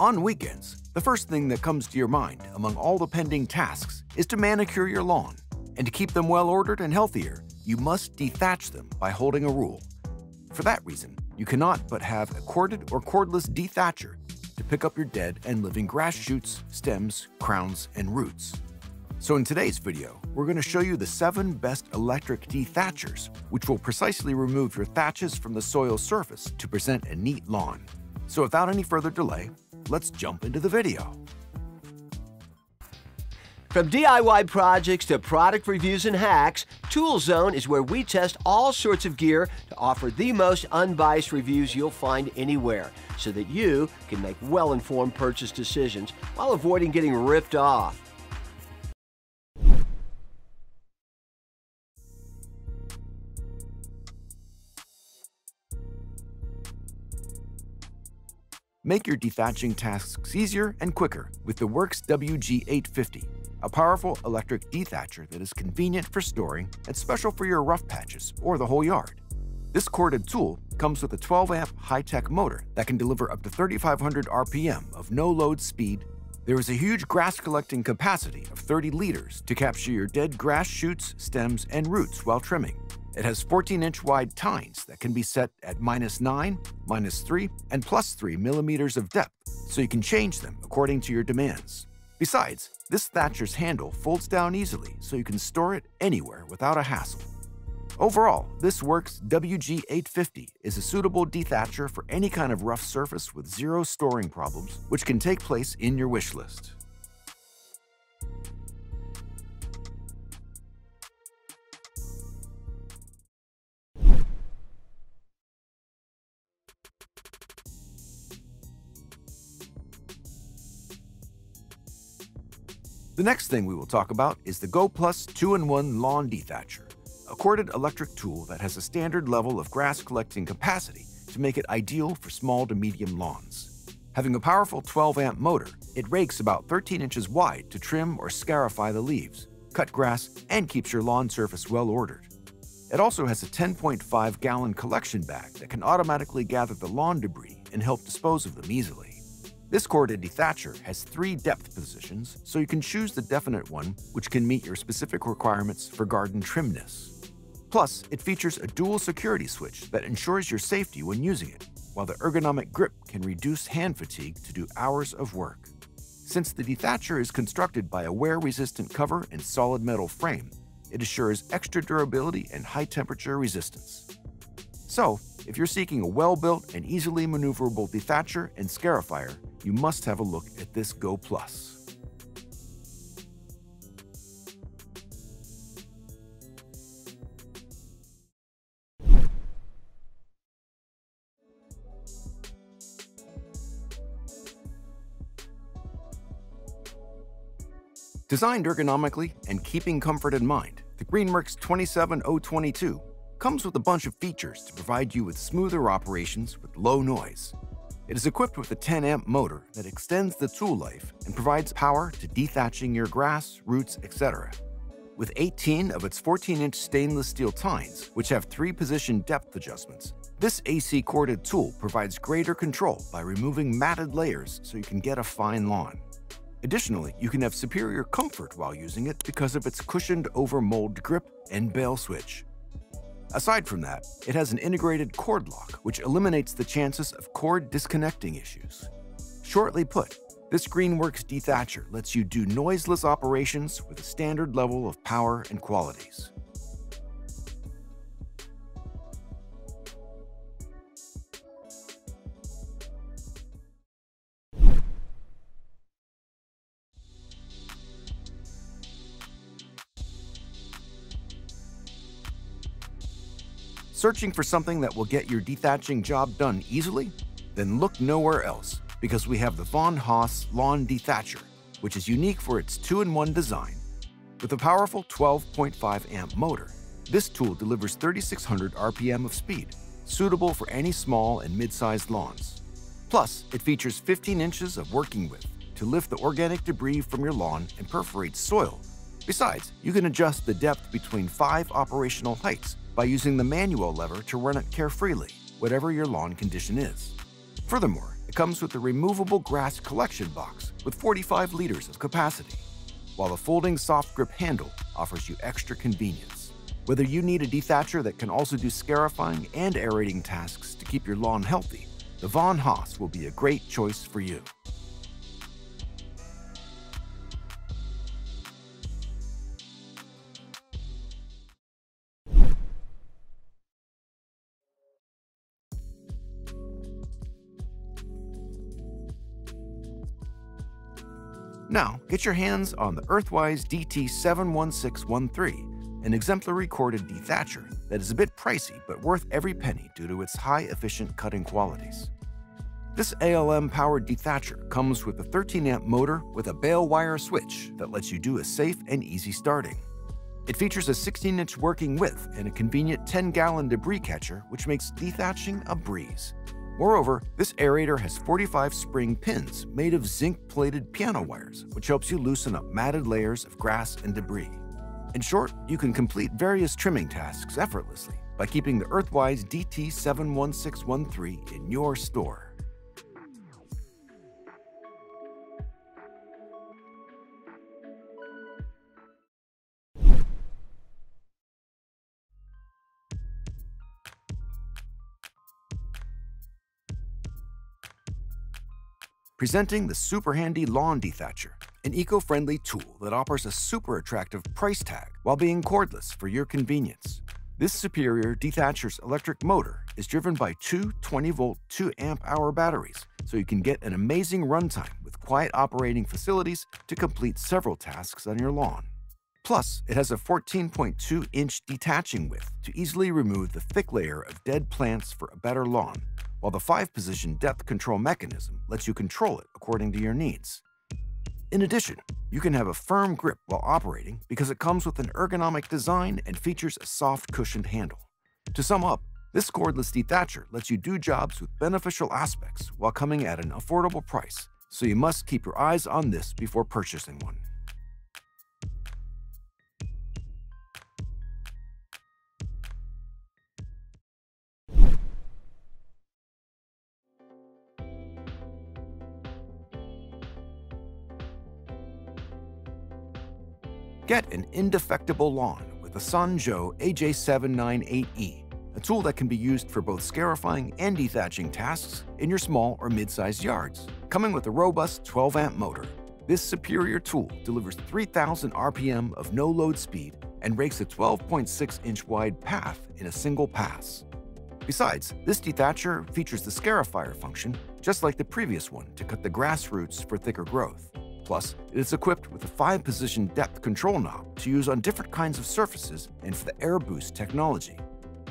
On weekends, the first thing that comes to your mind among all the pending tasks is to manicure your lawn. And to keep them well-ordered and healthier, you must dethatch them by holding a rule. For that reason, you cannot but have a corded or cordless dethatcher to pick up your dead and living grass shoots, stems, crowns, and roots. So in today's video, we're going to show you the 7 best electric dethatchers, which will precisely remove your thatches from the soil surface to present a neat lawn. So without any further delay, let's jump into the video. From DIY projects to product reviews and hacks, ToolZone is where we test all sorts of gear to offer the most unbiased reviews you'll find anywhere, so that you can make well-informed purchase decisions while avoiding getting ripped off. Make your dethatching tasks easier and quicker with the WORX WG850, a powerful electric dethatcher that is convenient for storing and special for your rough patches or the whole yard. This corded tool comes with a 12-amp high-tech motor that can deliver up to 3,500 RPM of no-load speed. There is a huge grass collecting capacity of 30 liters to capture your dead grass shoots, stems, and roots while trimming. It has 14-inch wide tines that can be set at -9, -3, and +3 millimeters of depth, so you can change them according to your demands. Besides, this thatcher's handle folds down easily, so you can store it anywhere without a hassle. Overall, this WORX WG850 is a suitable dethatcher for any kind of rough surface with zero storing problems, which can take place in your wish list. The next thing we will talk about is the GOPLUS 2-in-1 Lawn Dethatcher, a corded electric tool that has a standard level of grass collecting capacity to make it ideal for small to medium lawns. Having a powerful 12-amp motor, it rakes about 13 inches wide to trim or scarify the leaves, cut grass, and keeps your lawn surface well-ordered. It also has a 10.5-gallon collection bag that can automatically gather the lawn debris and help dispose of them easily. This corded dethatcher has 3 depth positions, so you can choose the definite one which can meet your specific requirements for garden trimness. Plus, it features a dual security switch that ensures your safety when using it, while the ergonomic grip can reduce hand fatigue to do hours of work. Since the dethatcher is constructed by a wear-resistant cover and solid metal frame, it assures extra durability and high-temperature resistance. So, if you're seeking a well-built and easily maneuverable dethatcher and scarifier, you must have a look at this GOPLUS. Designed ergonomically and keeping comfort in mind, the Greenworks 27022 comes with a bunch of features to provide you with smoother operations with low noise. It is equipped with a 10-amp motor that extends the tool life and provides power to dethatching your grass, roots, etc. With 18 of its 14-inch stainless steel tines, which have 3 position depth adjustments, this AC corded tool provides greater control by removing matted layers so you can get a fine lawn. Additionally, you can have superior comfort while using it because of its cushioned over mold grip and bail switch. Aside from that, it has an integrated cord lock, which eliminates the chances of cord disconnecting issues. Shortly put, this Greenworks dethatcher lets you do noiseless operations with a standard level of power and qualities. Searching for something that will get your dethatching job done easily? Then look nowhere else, because we have the VonHaus Lawn Dethatcher, which is unique for its 2-in-1 design. With a powerful 12.5-amp motor, this tool delivers 3,600 RPM of speed, suitable for any small and mid-sized lawns. Plus, it features 15 inches of working width to lift the organic debris from your lawn and perforate soil. Besides, you can adjust the depth between 5 operational heights by using the manual lever to run it carefreely, whatever your lawn condition is. Furthermore, It comes with the removable grass collection box with 45 liters of capacity, while the folding soft grip handle offers you extra convenience. Whether you need a dethatcher that can also do scarifying and aerating tasks to keep your lawn healthy, the VonHaus will be a great choice for you. Now, get your hands on the Earthwise DT71613, an exemplary corded dethatcher that is a bit pricey but worth every penny due to its high efficient cutting qualities. This ALM-powered dethatcher comes with a 13-amp motor with a bale wire switch that lets you do a safe and easy starting. It features a 16-inch working width and a convenient 10-gallon debris catcher, which makes dethatching a breeze. Moreover, this aerator has 45 spring pins made of zinc-plated piano wires, which helps you loosen up matted layers of grass and debris. In short, you can complete various trimming tasks effortlessly by keeping the Earthwise DT71613 in your store. Presenting the super handy lawn dethatcher, an eco-friendly tool that offers a super attractive price tag while being cordless for your convenience. This superior dethatcher's electric motor is driven by two 20-volt, 2-amp-hour batteries, so you can get an amazing runtime with quiet operating facilities to complete several tasks on your lawn. Plus, it has a 14.2-inch detaching width to easily remove the thick layer of dead plants for a better lawn, while the 5-position depth control mechanism lets you control it according to your needs. In addition, you can have a firm grip while operating because it comes with an ergonomic design and features a soft cushioned handle. To sum up, this cordless dethatcher lets you do jobs with beneficial aspects while coming at an affordable price, so you must keep your eyes on this before purchasing one. Get an indefectible lawn with the Sun Joe AJ798E, a tool that can be used for both scarifying and dethatching tasks in your small or mid-sized yards. Coming with a robust 12-amp motor, this superior tool delivers 3,000 RPM of no-load speed and rakes a 12.6-inch wide path in a single pass. Besides, this dethatcher features the scarifier function, just like the previous one, to cut the grass roots for thicker growth. Plus, it is equipped with a 5-position depth control knob to use on different kinds of surfaces and for the air boost technology.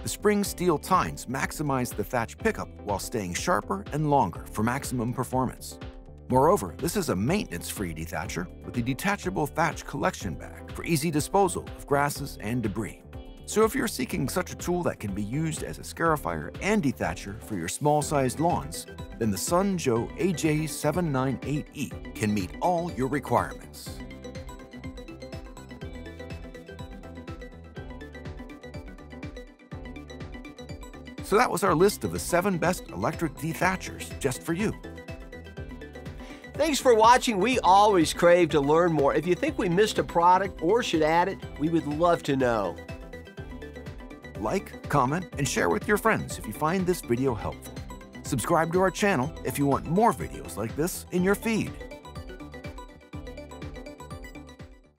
The spring steel tines maximize the thatch pickup while staying sharper and longer for maximum performance. Moreover, this is a maintenance-free dethatcher with a detachable thatch collection bag for easy disposal of grasses and debris. So if you're seeking such a tool that can be used as a scarifier and dethatcher for your small-sized lawns, then the Sun Joe AJ798E can meet all your requirements. So that was our list of the 7 best electric dethatchers just for you. Thanks for watching. We always crave to learn more. If you think we missed a product or should add it, we would love to know. Like, comment, and share with your friends if you find this video helpful. Subscribe to our channel if you want more videos like this in your feed.